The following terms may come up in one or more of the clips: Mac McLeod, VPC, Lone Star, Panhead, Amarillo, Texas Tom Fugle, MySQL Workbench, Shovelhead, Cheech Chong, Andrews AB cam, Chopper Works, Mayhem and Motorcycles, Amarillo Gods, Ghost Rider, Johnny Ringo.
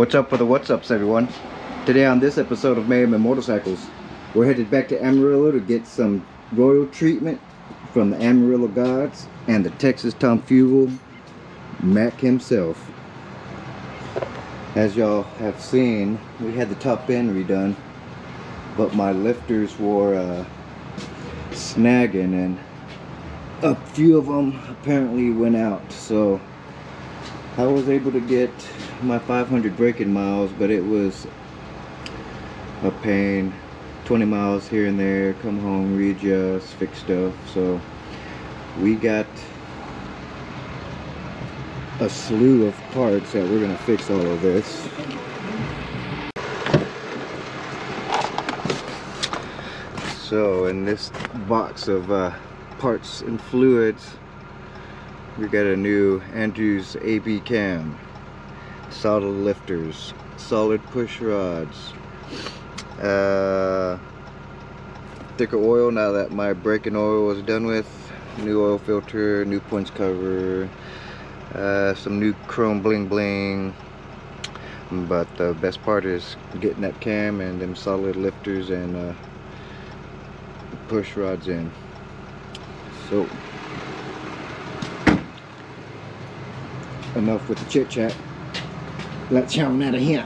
What's up with the what's ups, everyone? Today on this episode of Mayhem and Motorcycles, we're headed back to Amarillo to get some royal treatment from the Amarillo Gods and the Texas Tom Fugle, Mac himself. As y'all have seen, we had the top end redone, but my lifters were snagging and a few of them apparently went out, so I was able to get my 500 braking miles, but it was a pain. 20 miles here and there, come home, readjust, fix stuff. So we got a slew of parts that we're gonna fix all of this. So in this box of parts and fluids, we got a new Andrews AB cam, solid lifters, solid push rods, thicker oil now that my braking oil was done with, new oil filter, new punch cover, some new chrome bling bling. But the best part is getting that cam and them solid lifters and push rods in. So enough with the chit chat. Let's get out of here.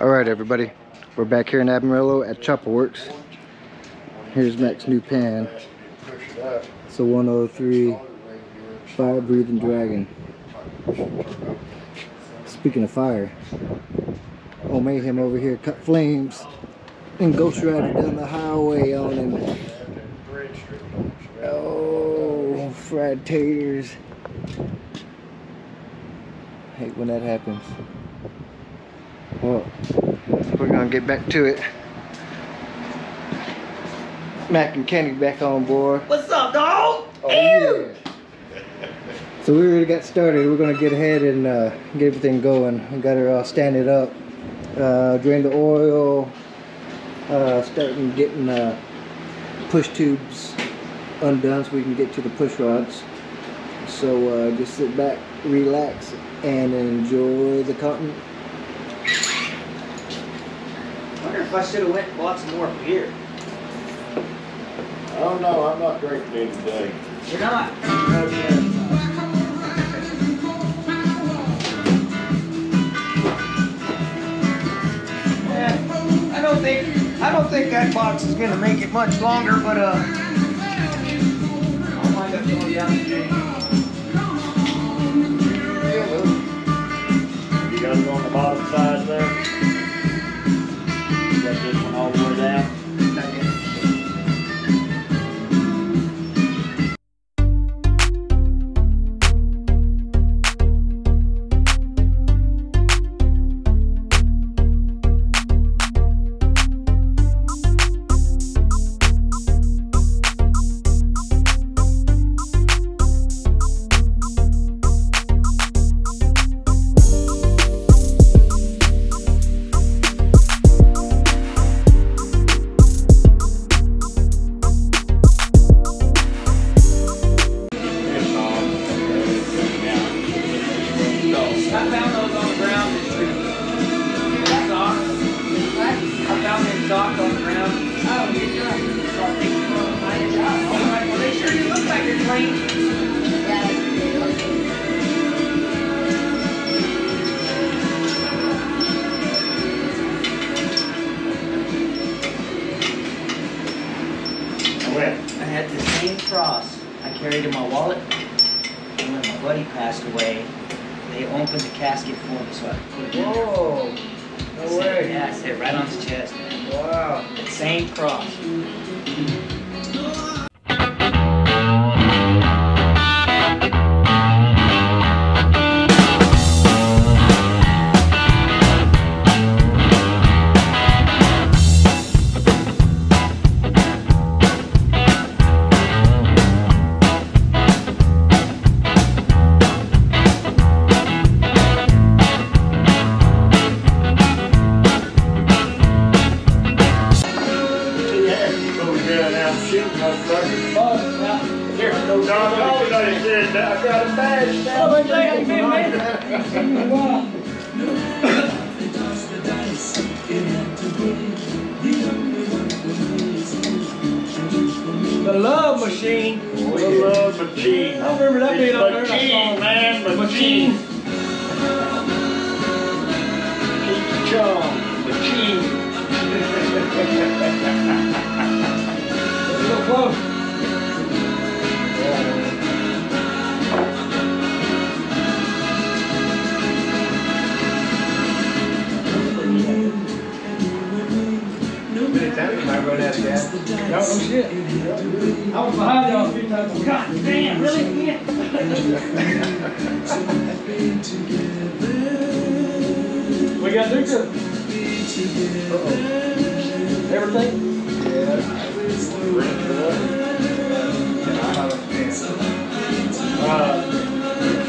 Alright everybody, we're back here in Amarillo at Chopper Works. Here's Mac's new pan. It's a 103 Fire Breathing Dragon. Speaking of fire, old Mayhem over here cut flames and Ghost Rider down the highway on him. Oh, fried taters. Hate when that happens. Well, we're gonna get back to it. Mac and Kenny back on board. What's up, dog? Oh, ew! Yeah. So we already got started. We're gonna get ahead and get everything going. We got her all standing up. Drain the oil. Starting getting push tubes undone so we can get to the push rods. So just sit back, relax, and enjoy the cotton. I wonder if I should have went and bought some more beer. I don't know. I'm not drinking any today. You're not? Okay. I don't think that box is gonna make it much longer, but I'll wind up going down the drain. You got it on the bottom side there. You got this one all the way down. The Love Machine. Oh, yeah. The Love Machine. I remember that being on there. Machine, man, machine. Cheech Chong, machine. So close. I run out of gas. Oh shit. I was behind y'all a few times. God damn, really? Yeah. We got new cook. Everything? Yeah.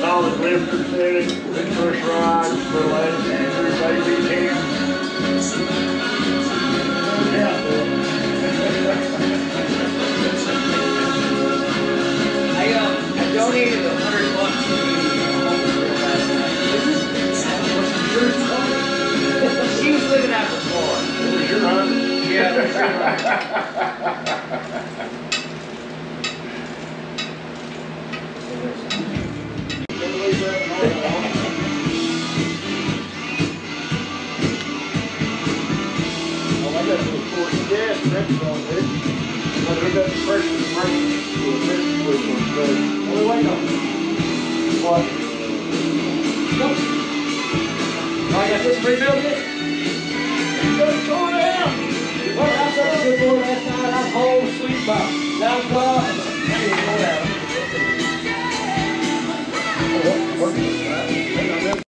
Solid lift percentage, first ride, for last Andrews AB cam. I donated $100 to last night. She was living out before. It was your mom? Yeah, it was your mom. I got some forced gas next on this, but we got the pressure to bring it to a bit with one, so what do I know? What? Nope. I got this rebuilt yet? It's just going out! Well, I saw a good boy last night, I'm home, sweet box. Now I'm gone, and it's going out. What? Hang on,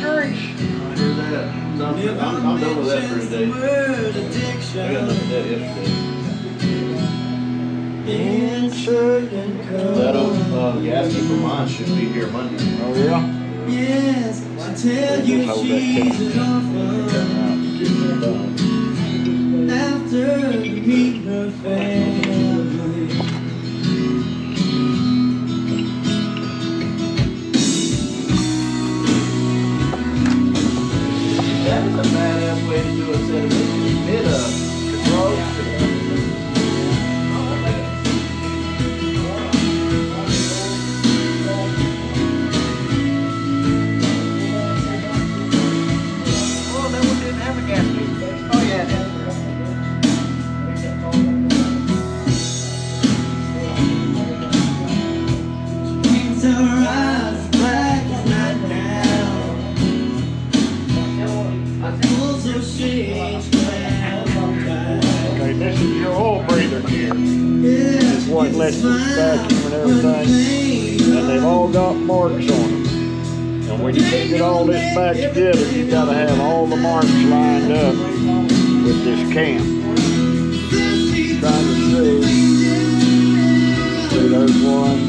church. I hear that. I'm done with that for today. I got enough of that yesterday. That old asking for mine should be here Monday. Oh yeah. Yes, I tell you she's an offer. After you meet her family. That is a badass way to do it instead of making mid up. Oh, that one didn't have a gas leak. Oh, yeah, it did. Electric vacuum and everything, and they've all got marks on them. And when you get all this back together, you gotta have all the marks lined up with this cam. Trying to see there's one.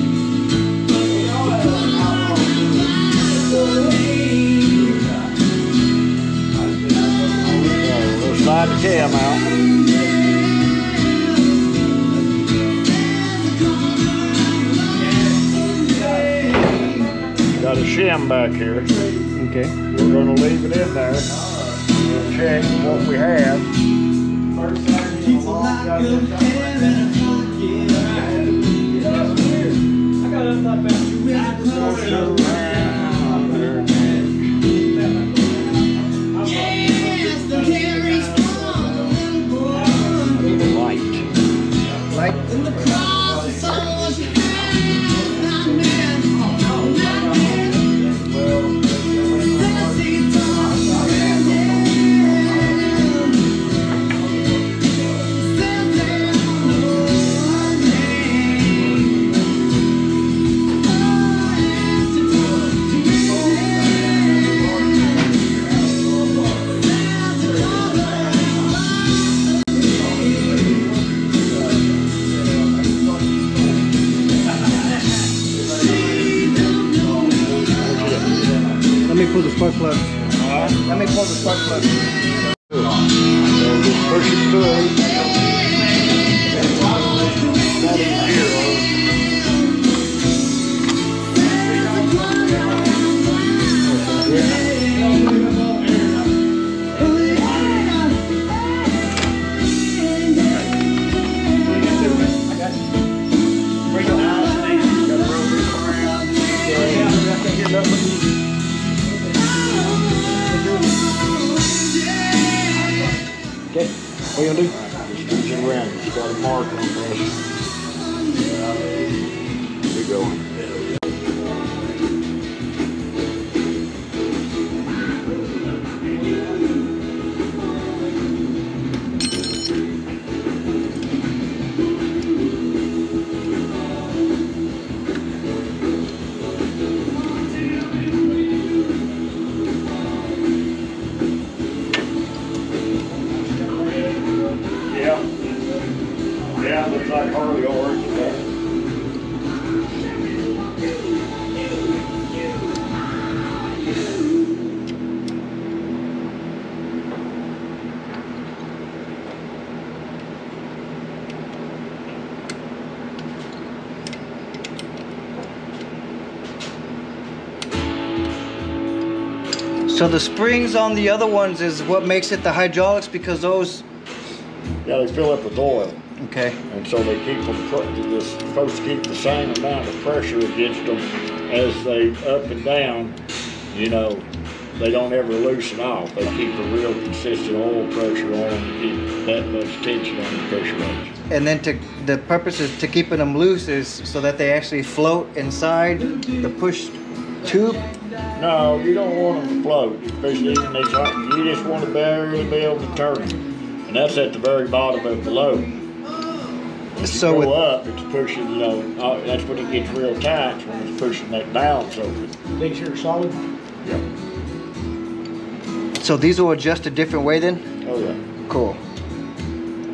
We'll slide the cam out. Got a shim back here. Okay. We're going to leave it in there. We'll check what we have. Light in the car. So the springs on the other ones is what makes it the hydraulics, because those... Yeah, they fill up with oil. Okay. And so they keep them, they're supposed to keep the same amount of pressure against them as they up and down, you know, they don't ever loosen off. They keep a real consistent oil pressure on them, keep that much tension on the pressure range. And then to, the purpose is to keeping them loose is so that they actually float inside the push tube. No, you don't want them to float, especially in these hot. You just want to barely be able to turn them, and that's at the very bottom of the load. When so you go up, it's pushing, you know, that's when it gets real tight, when it's pushing that balance over it. Make sure it's solid? Yep. So these will adjust a different way then? Oh yeah. Cool.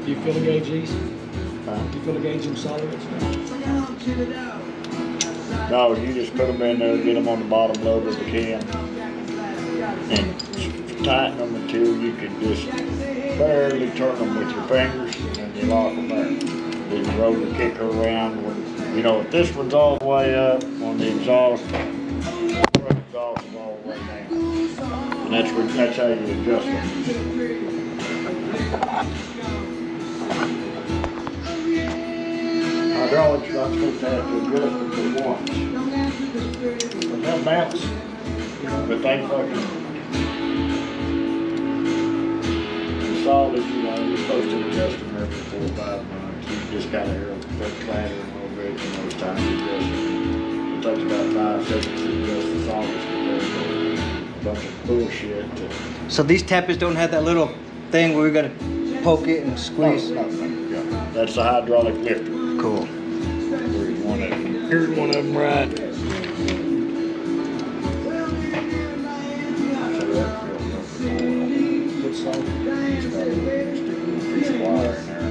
Do you feel the gauge these? Do you feel the gauge them solid? No, you just put them in there, get them on the bottom lobe of the cam, and tighten them until you can just barely turn them with your fingers, and you lock them there. Then you roll the kicker around. When, you know, if this one's all the way up on the exhaust, that's how you adjust them. Hydraulics are not supposed to have to adjust them for once. But they'll bounce. But they fucking... The solids, you know, you're supposed to adjust them every 4 or 5 months. You just gotta hear them clattering a little bit, and most times you adjust them. It takes about 5 seconds to adjust the solids to go. Bunch of bullshit. So these tappets don't have that little thing where we gotta poke it and squeeze? No. That's the hydraulic lifter. Cool. Here's one of them right. Stick wire in there,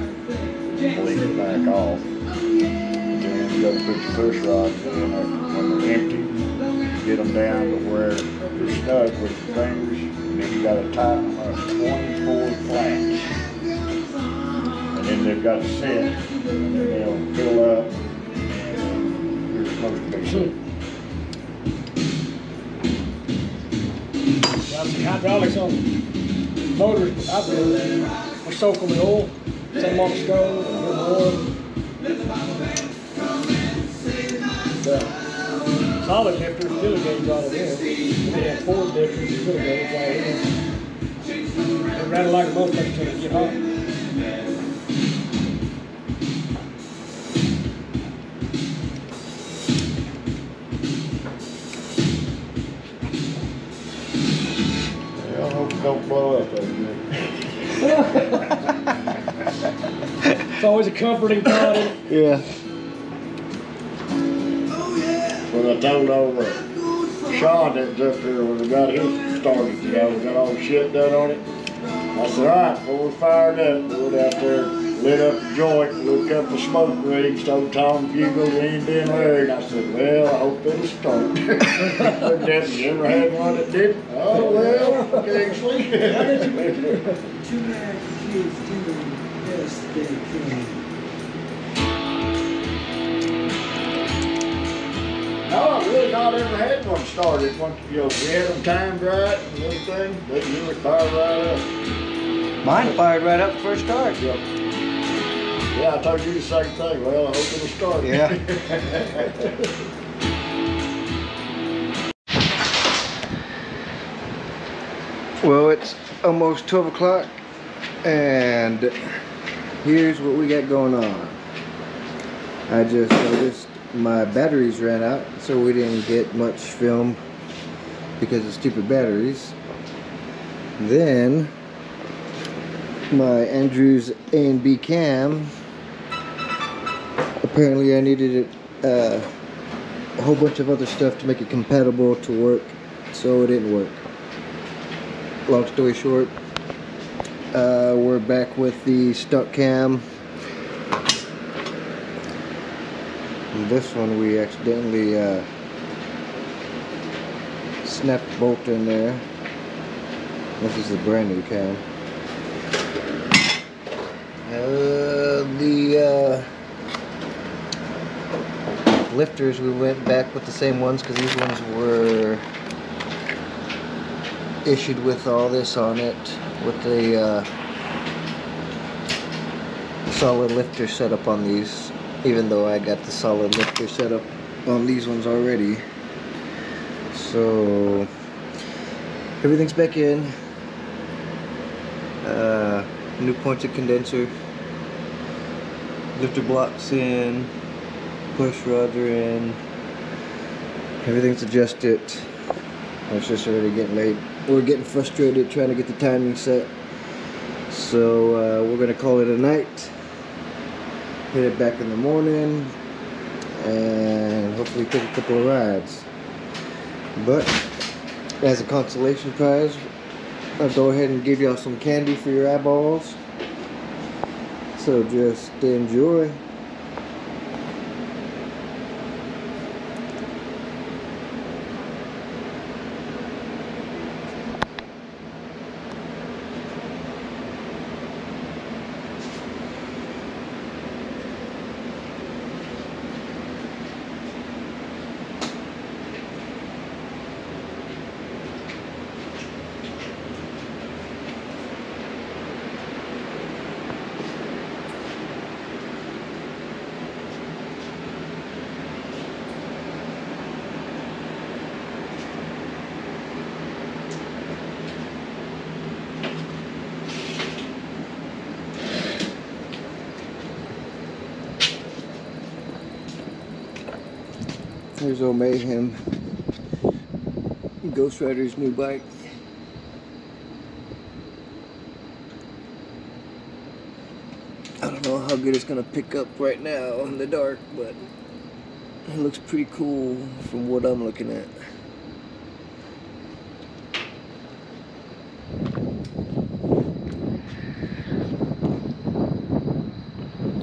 bleed it back off. Then you gotta put your push rod in there when they're empty. Get them down to where you're snug with your fingers, and then you got to tighten them up 24 flanks. And then they've got to sit, and then they'll fill up, and you're supposed to be sitting. Well, the hydraulics on motors, I believe, we soak them in oil, take them off the stove, and get them oil. Solid lifters, filler gauge all of them. They have four lifters, filler gauge right here. They rattle like a motherfucker until they get hot. Yeah, I hope it don't blow up over there. It's always a comforting thought. Yeah. I told over Sean that was up here when we got his started, you know, we got all the shit done on it. I said, all right, well, we fired up, we went out there, lit up the joint, looked up the smoke rigs, told Tom Fugle, Andy, and Larry, and I said, well, I hope it'll start. You ever had one that didn't? Oh, well, okay, sleep. Two married kids doing this thing. No, I really not ever had one started. Once you know, if you had them timed right and everything, they usually fire right up. Mine fired right up first start. Yep. Yeah, I told you the same thing. Well, I hope it'll start. Yeah. Well, it's almost 12 o'clock, and here's what we got going on. I just noticed my batteries ran out, so we didn't get much film because of stupid batteries. Then my Andrews AB cam, apparently I needed a whole bunch of other stuff to make it compatible to work, so it didn't work. Long story short, we're back with the stock cam. This one we accidentally snapped the bolt in there. This is a brand new cam. The lifters, we went back with the same ones because these ones were issued with all this on it, with the solid lifter setup on these. Even though I got the solid lifter set up on these ones already. So everything's back in. New pointed condenser. Lifter blocks in. Push rods are in. Everything's adjusted. It's just already getting late. We're getting frustrated trying to get the timing set. So we're going to call it a night. Hit it back in the morning and hopefully take a couple of rides. But as a consolation prize, I'll go ahead and give y'all some candy for your eyeballs. So just enjoy. Here's old Mayhem, Ghost Rider's new bike. I don't know how good it's gonna pick up right now in the dark, but it looks pretty cool from what I'm looking at.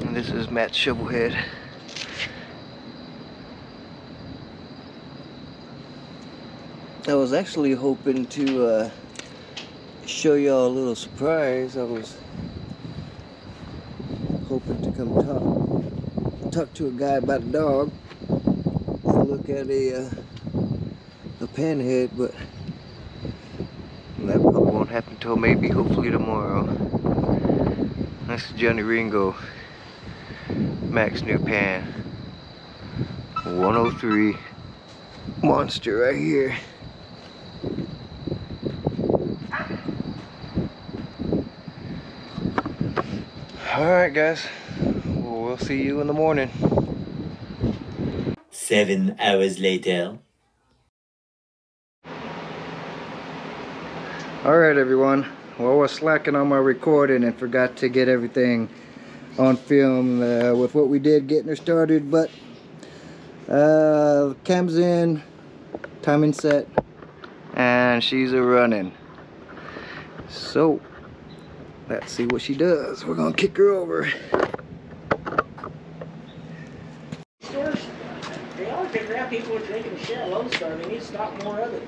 And this is Matt Shovelhead. I was actually hoping to show y'all a little surprise. I was hoping to come talk to a guy about a dog and look at a panhead, but that probably won't happen till maybe, hopefully tomorrow. That's Johnny Ringo, Mac's new pan, 103 monster right here. Alright guys, we'll see you in the morning. 7 hours later. Alright everyone, well, I was slacking on my recording and forgot to get everything on film with what we did getting her started, but cam's in, timing set, and she's a running. So let's see what she does. We're gonna kick her over. Stores, they always figure out people are drinking shit at Lone Star. They need to stock more of it.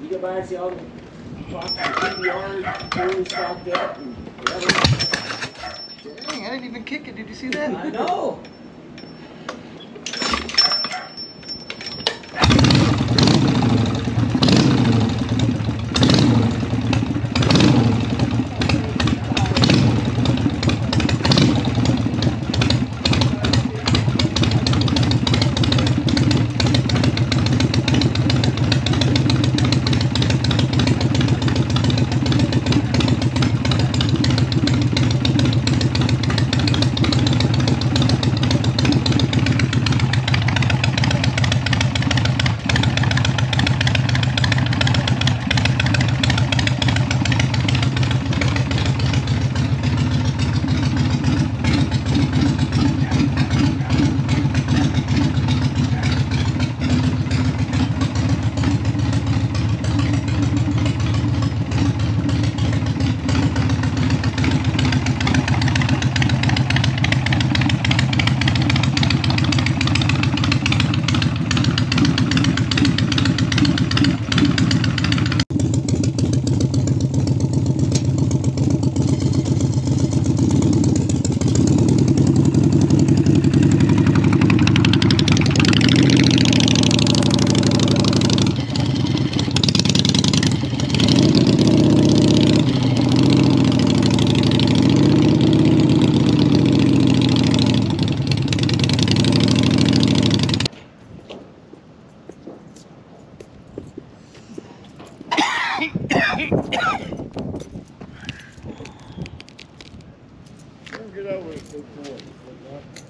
You go by and see all the yards stocked up and whatever. Dang, I didn't even kick it. Did you see that? I know.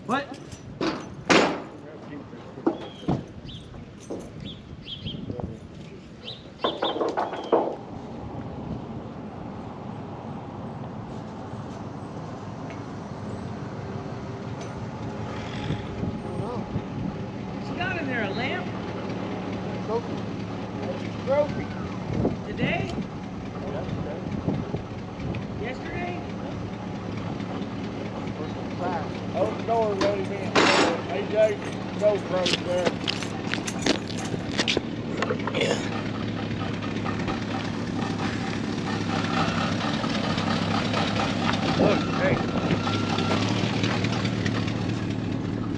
What? What's got in there, a lamp? Trophy. Today? Yesterday? Open the door, ready, man. AJ, GoPro's there. Yeah.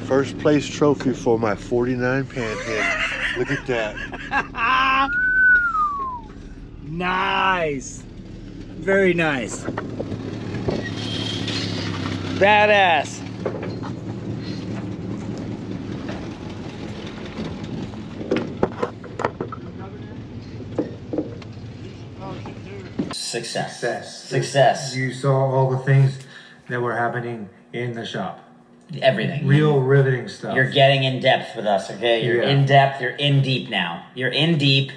First place trophy for my 49 panhead. Look at that. Nice. Very nice. Badass. Success. You saw all the things that were happening in the shop. Everything. Real riveting stuff. You're getting in depth with us, okay? You're in depth. You're in deep now. You're in deep.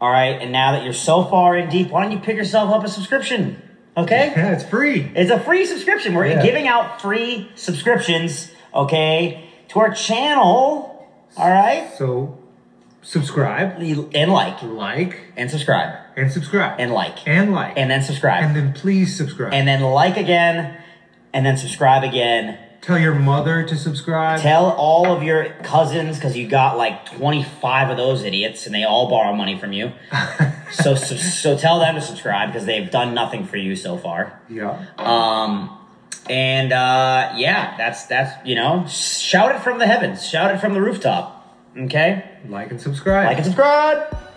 All right. And now that you're so far in deep, why don't you pick yourself up a subscription? Okay. Yeah, it's free. It's a free subscription. We're giving out free subscriptions, okay, to our channel. All right. So subscribe and like. Like and subscribe. And subscribe. And like. And like. And then subscribe. And then please subscribe. And then like again. And then subscribe again. Tell your mother to subscribe. Tell all of your cousins, because you got like 25 of those idiots, and they all borrow money from you. so tell them to subscribe, because they've done nothing for you so far. Yeah. Yeah, that's you know, shout it from the heavens, shout it from the rooftop. Okay. Like and subscribe. Like and subscribe.